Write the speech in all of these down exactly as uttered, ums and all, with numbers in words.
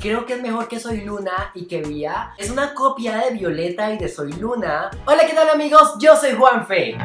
Creo que es mejor que Soy Luna y que B I A es una copia de Violetta y de Soy Luna. Hola, ¿qué tal, amigos? Yo soy JuanFe.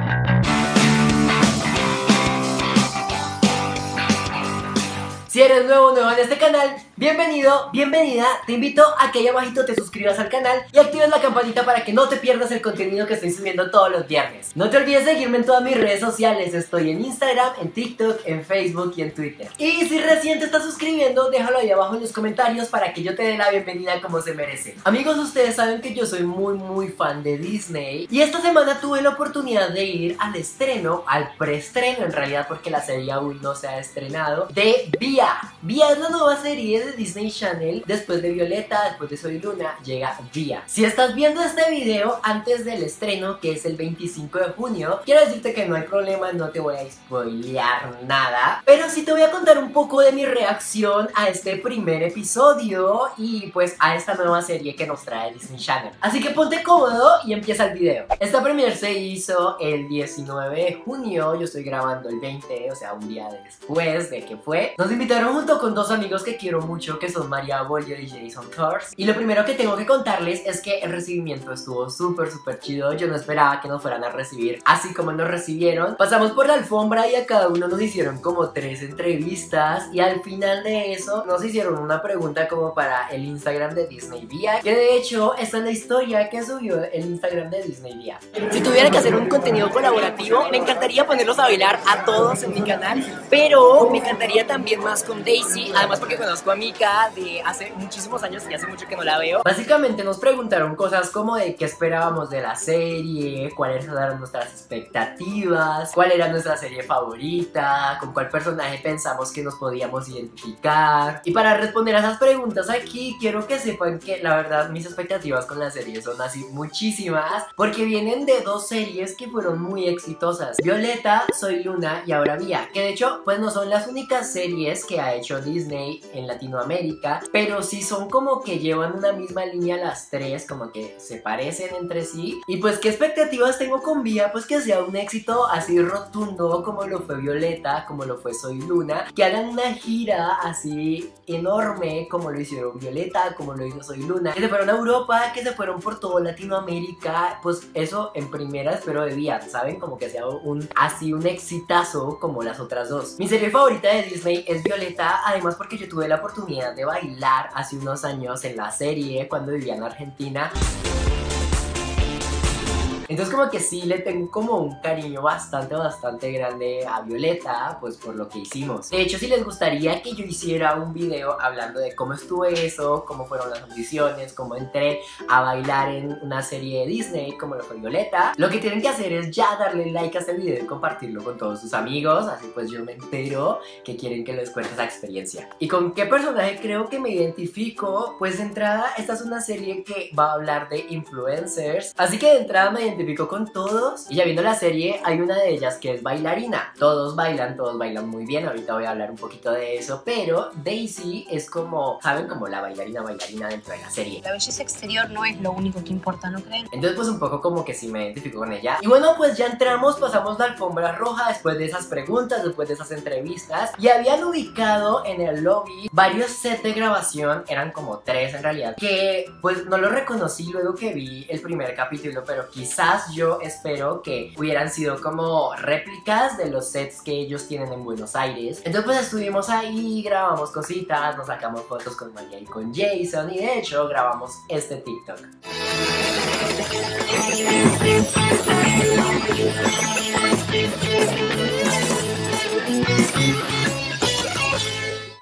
Si eres nuevo o nueva en este canal, bienvenido, bienvenida. Te invito a que ahí abajito te suscribas al canal y actives la campanita para que no te pierdas el contenido que estoy subiendo todos los viernes. No te olvides de seguirme en todas mis redes sociales. Estoy en Instagram, en TikTok, en Facebook y en Twitter. Y si recién te estás suscribiendo, déjalo ahí abajo en los comentarios para que yo te dé la bienvenida como se merece. Amigos, ustedes saben que yo soy muy muy fan de Disney y esta semana tuve la oportunidad de ir al estreno, al preestreno en realidad, porque la serie aún no se ha estrenado, de B I A. B I A es la nueva serie de Disney Channel. Después de Violetta, después de Soy Luna, llega B I A. Si estás viendo este video antes del estreno, que es el veinticinco de junio, quiero decirte que no hay problema, no te voy a spoilear nada, pero sí te voy a contar un poco de mi reacción a este primer episodio y pues a esta nueva serie que nos trae Disney Channel. Así que ponte cómodo y empieza el video. Esta premiere se hizo el diecinueve de junio, yo estoy grabando el veinte, o sea un día después de que fue. Nos invitaron junto con dos amigos que quiero mucho, que son María Bolio y Jason Tours. Y lo primero que tengo que contarles es que el recibimiento estuvo súper súper chido. Yo no esperaba que nos fueran a recibir así como nos recibieron. Pasamos por la alfombra y a cada uno nos hicieron como tres entrevistas. Y al final de eso nos hicieron una pregunta como para el Instagram de Disney B I A, que de hecho esta es la historia que subió el Instagram de Disney B I A. Si tuviera que hacer un contenido colaborativo, me encantaría ponerlos a bailar a todos en mi canal, pero me encantaría también más con Daisy, además porque conozco a Mika de hace muchísimos años y hace mucho que no la veo. Básicamente nos preguntaron cosas como de qué esperábamos de la serie, cuáles eran nuestras expectativas, cuál era nuestra serie favorita, con cuál personaje pensamos que nos podíamos identificar. Y para responder a esas preguntas aquí, quiero que sepan que la verdad mis expectativas con la serie son así muchísimas, porque vienen de dos series que fueron muy exitosas: Violetta, Soy Luna y ahora B I A, que de hecho pues no son las únicas series que ha hecho Disney en Latinoamérica, pero sí son como que llevan una misma línea las tres, como que se parecen entre sí. Y pues qué expectativas tengo con B I A, pues que sea un éxito así rotundo como lo fue Violetta, como lo fue Soy Luna, que hagan una gira así enorme como lo hicieron Violetta, como lo hizo Soy Luna, que se fueron a Europa, que se fueron por todo Latinoamérica. Pues eso en primera espero de B I A, ¿saben? Como que sea un así un exitazo como las otras dos. Mi serie favorita de Disney es Violetta, además porque yo tuve la oportunidad de bailar hace unos años en la serie cuando vivía en Argentina. Entonces como que sí le tengo como un cariño bastante, bastante grande a Violetta, pues por lo que hicimos. De hecho, si les gustaría que yo hiciera un video hablando de cómo estuvo eso, cómo fueron las audiciones, cómo entré a bailar en una serie de Disney como lo fue Violetta, lo que tienen que hacer es ya darle like a este video y compartirlo con todos sus amigos. Así pues yo me entero que quieren que les cuente esa experiencia. ¿Y con qué personaje creo que me identifico? Pues de entrada, esta es una serie que va a hablar de influencers, así que de entrada me identifico con todos. Y ya viendo la serie, hay una de ellas que es bailarina. Todos bailan, todos bailan muy bien. Ahorita voy a hablar un poquito de eso, pero Daisy es como, ¿saben? Como la bailarina bailarina dentro de la serie. La belleza exterior no es lo único que importa, ¿no creen? Entonces pues un poco como que sí me identifico con ella. Y bueno, pues ya entramos, pasamos la alfombra roja después de esas preguntas, después de esas entrevistas, y habían ubicado en el lobby varios sets de grabación, eran como tres en realidad, que pues no los reconocí luego que vi el primer capítulo, pero quizás yo espero que hubieran sido como réplicas de los sets que ellos tienen en Buenos Aires. Entonces pues estuvimos ahí, grabamos cositas, nos sacamos fotos con María y con Jason, y de hecho grabamos este TikTok.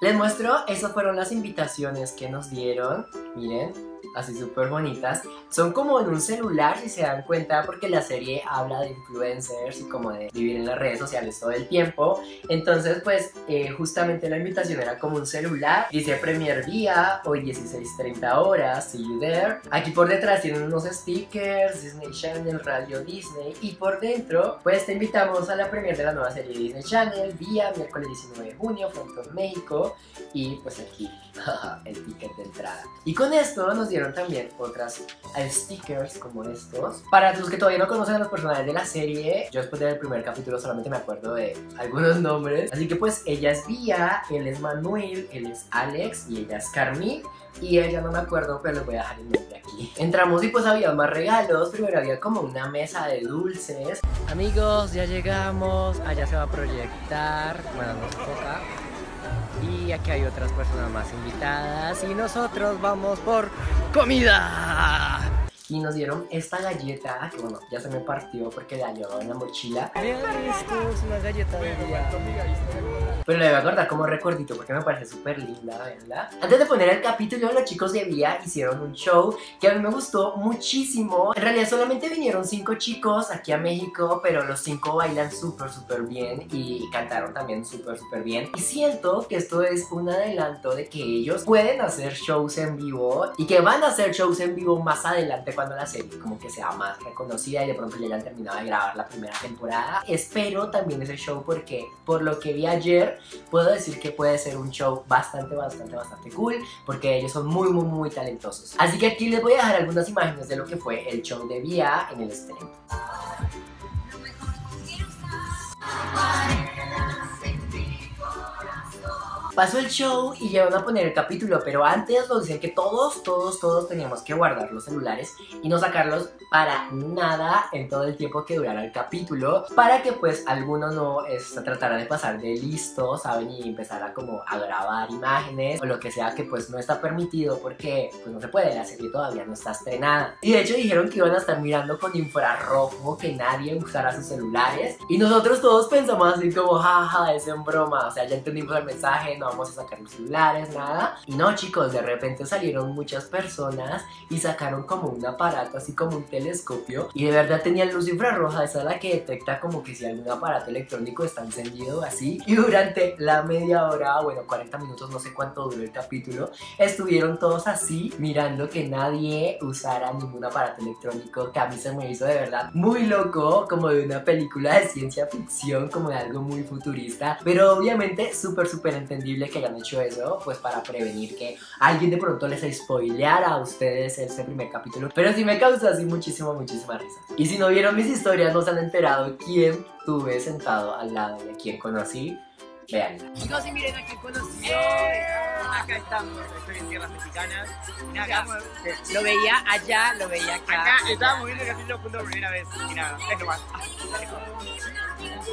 Les muestro, esas fueron las invitaciones que nos dieron, miren, así súper bonitas. Son como en un celular, si se dan cuenta, porque la serie habla de influencers y como de vivir en las redes sociales todo el tiempo. Entonces pues eh, justamente la invitación era como un celular. Dice Premier B I A, hoy dieciséis treinta horas, see you there. Aquí por detrás tienen unos stickers, Disney Channel, Radio Disney, y por dentro pues te invitamos a la premier de la nueva serie Disney Channel, B I A, miércoles diecinueve de junio, Frontón, México. Y pues aquí el ticket de entrada. Y con esto nos dieron incluyeron también otras stickers como estos. Para los que todavía no conocen a los personajes de la serie, yo después del primer capítulo solamente me acuerdo de algunos nombres. Así que pues ella es B I A, él es Manuel, él es Alex y ella es Carmín. Y ella no me acuerdo, pero les voy a dejar el nombre aquí. Entramos y pues había más regalos. Primero había como una mesa de dulces. Amigos, ya llegamos. Allá se va a proyectar. Bueno, no se enfoca. Y aquí hay otras personas más invitadas. Y nosotros vamos por comida. Y nos dieron esta galleta, que bueno, ya se me partió porque la llevaba en la mochila. Vean esto, es una galleta de día. Pero la voy a guardar como recuerdito porque me parece súper linda, ¿verdad? Antes de poner el capítulo, los chicos de B I A hicieron un show que a mí me gustó muchísimo. En realidad solamente vinieron cinco chicos aquí a México, pero los cinco bailan súper, súper bien y cantaron también súper, súper bien. Y siento que esto es un adelanto de que ellos pueden hacer shows en vivo y que van a hacer shows en vivo más adelante cuando la serie como que sea más reconocida y de pronto ya hayan terminado de grabar la primera temporada. Espero también ese show porque por lo que vi ayer, puedo decir que puede ser un show bastante, bastante, bastante cool porque ellos son muy, muy, muy talentosos. Así que aquí les voy a dejar algunas imágenes de lo que fue el show de B I A en el estreno. Pasó el show y ya van a poner el capítulo, pero antes nos dicen que todos, todos, todos teníamos que guardar los celulares y no sacarlos para nada en todo el tiempo que durara el capítulo, para que pues alguno no es, tratara de pasar de listo, ¿saben? Y empezar a como a grabar imágenes o lo que sea que pues no está permitido porque pues no se puede, la serie todavía no está estrenada. Y de hecho dijeron que iban a estar mirando con infrarrojo que nadie usara sus celulares y nosotros todos pensamos así como jaja, ja, es en broma, o sea, ya entendimos el mensaje, no vamos a sacar los celulares, nada. Y no, chicos, de repente salieron muchas personas y sacaron como un aparato, así como un telescopio, y de verdad tenían luz infrarroja, esa es la que detecta como que si algún aparato electrónico está encendido así. Y durante la media hora, bueno, cuarenta minutos, no sé cuánto duró el capítulo, estuvieron todos así, mirando que nadie usara ningún aparato electrónico, que a mí se me hizo de verdad muy loco, como de una película de ciencia ficción, como de algo muy futurista, pero obviamente súper, súper entendido que hayan hecho eso, pues para prevenir que alguien de pronto les spoileara a ustedes este primer capítulo, pero sí me causa así muchísima, muchísima risa. Y si no vieron mis historias, no se han enterado quién tuve sentado al lado de quién conocí, veanla. Chicos, y miren a quién conocí. Acá estamos, estoy en tierras mexicanas. Mira, acá, lo veía allá, lo veía acá. Acá estábamos viendo el capítulo por primera vez. Y nada, es nomás.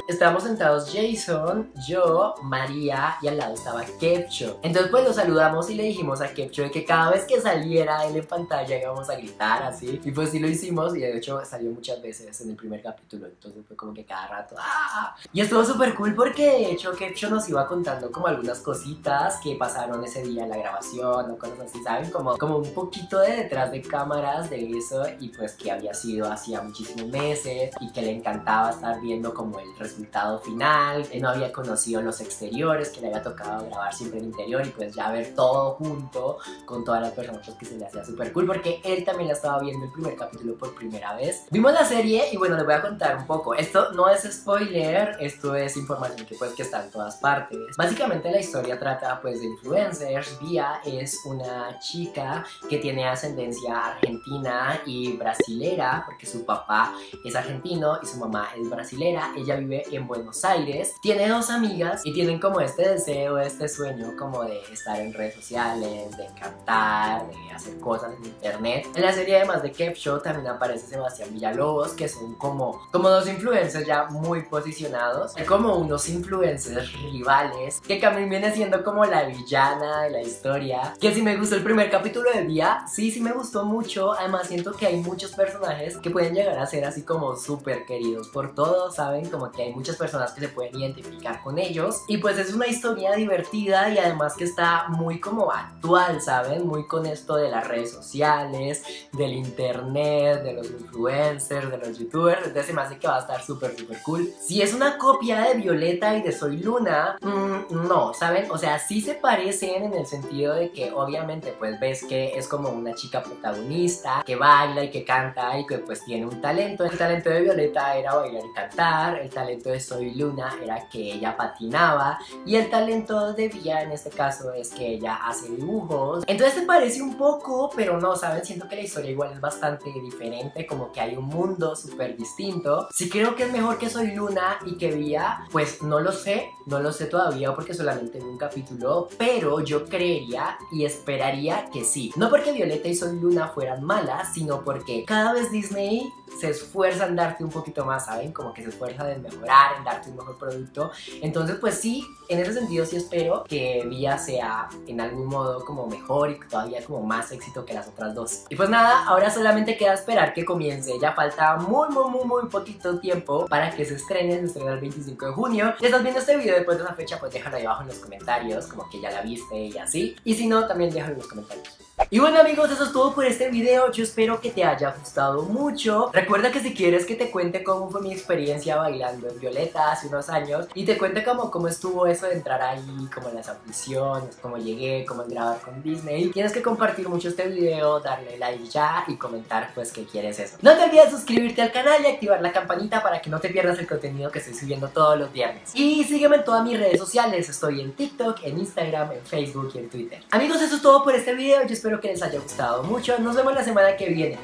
Estábamos sentados Jason, yo, María y al lado estaba Kevsho. Entonces pues lo saludamos y le dijimos a Kevsho que cada vez que saliera él en pantalla íbamos a gritar así. Y pues sí lo hicimos y de hecho salió muchas veces en el primer capítulo. Entonces fue como que cada rato ¡ah! Y estuvo súper cool porque de hecho Kevsho nos iba contando como algunas cositas que pasaron ese día en la grabación o cosas así, ¿saben? Como, como un poquito de detrás de cámaras de eso y pues que había sido hacía muchísimos meses y que le encantaba estar viendo como el resultado final, él no había conocido los exteriores, que le había tocado grabar siempre el interior y pues ya ver todo junto con todas las personas que se le hacía súper cool porque él también la estaba viendo el primer capítulo por primera vez. Vimos la serie y bueno, les voy a contar un poco, esto no es spoiler, esto es información que pues que está en todas partes. Básicamente la historia trata pues de influencers. B I A es una chica que tiene ascendencia argentina y brasilera porque su papá es argentino y su mamá es brasilera, ella vive en Buenos Aires, tiene dos amigas y tienen como este deseo, este sueño como de estar en redes sociales, de cantar, de hacer cosas en internet. En la serie además de Kevsho también aparece Sebastián Villalobos, que son como, como dos influencers ya muy posicionados, como unos influencers rivales, que Carmín viene siendo como la villana de la historia, que si me gustó el primer capítulo del día, sí, sí me gustó mucho, además siento que hay muchos personajes que pueden llegar a ser así como súper queridos por todos, ¿saben? Como que hay muchas personas que se pueden identificar con ellos y pues es una historia divertida y además que está muy como actual, ¿saben? Muy con esto de las redes sociales, del internet, de los influencers, de los youtubers, entonces se me hace que va a estar súper súper cool. Si es una copia de Violetta y de Soy Luna, mmm, no, ¿saben? O sea, sí se parecen en el sentido de que obviamente pues ves que es como una chica protagonista que baila y que canta y que pues tiene un talento. El talento de Violetta era bailar y cantar, el talento El talento de Soy Luna era que ella patinaba y el talento de B I A en este caso es que ella hace dibujos. Entonces se parece un poco poco, pero no, ¿saben? Siento que la historia igual es bastante diferente, como que hay un mundo súper distinto. Sí creo que es mejor que Soy Luna y que B I A, pues no lo sé, no lo sé todavía porque solamente vi un capítulo, pero yo creería y esperaría que sí. No porque Violetta y Soy Luna fueran malas, sino porque cada vez Disney se esfuerza en darte un poquito más, ¿saben? Como que se esfuerza en mejorar, en darte un mejor producto. Entonces, pues sí, en ese sentido sí espero que B I A sea en algún modo como mejor y todavía como más éxito que las otras dos. Y pues nada, ahora solamente queda esperar que comience. Ya falta muy, muy, muy, muy poquito tiempo para que se estrene. Se estrena el veinticinco de junio. Si estás viendo este video después de esa fecha, pues déjalo ahí abajo en los comentarios, como que ya la viste y así. Y si no, también déjalo en los comentarios. Y bueno amigos, eso es todo por este video, yo espero que te haya gustado mucho. Recuerda que si quieres que te cuente cómo fue mi experiencia bailando en Violetta hace unos años y te cuente cómo, cómo estuvo eso de entrar ahí, como en las audiciones, cómo llegué, cómo grabar con Disney, tienes que compartir mucho este video, darle like ya y comentar pues que quieres eso. No te olvides de suscribirte al canal y activar la campanita para que no te pierdas el contenido que estoy subiendo todos los viernes. Y sígueme en todas mis redes sociales, estoy en TikTok, en Instagram, en Facebook y en Twitter. Amigos, eso es todo por este video, yo espero que les haya gustado mucho. Nos vemos la semana que viene.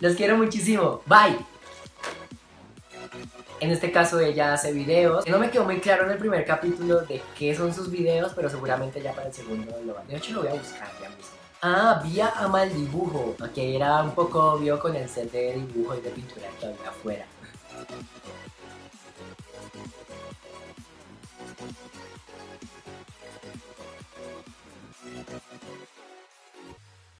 Los quiero muchísimo. Bye. En este caso ella hace videos. No me quedó muy claro en el primer capítulo de qué son sus videos, pero seguramente ya para el segundo lo van. De hecho lo voy a buscar ya mismo. Ah, B I A ama el dibujo. Ok, era un poco obvio con el set de dibujo y de pintura que había afuera.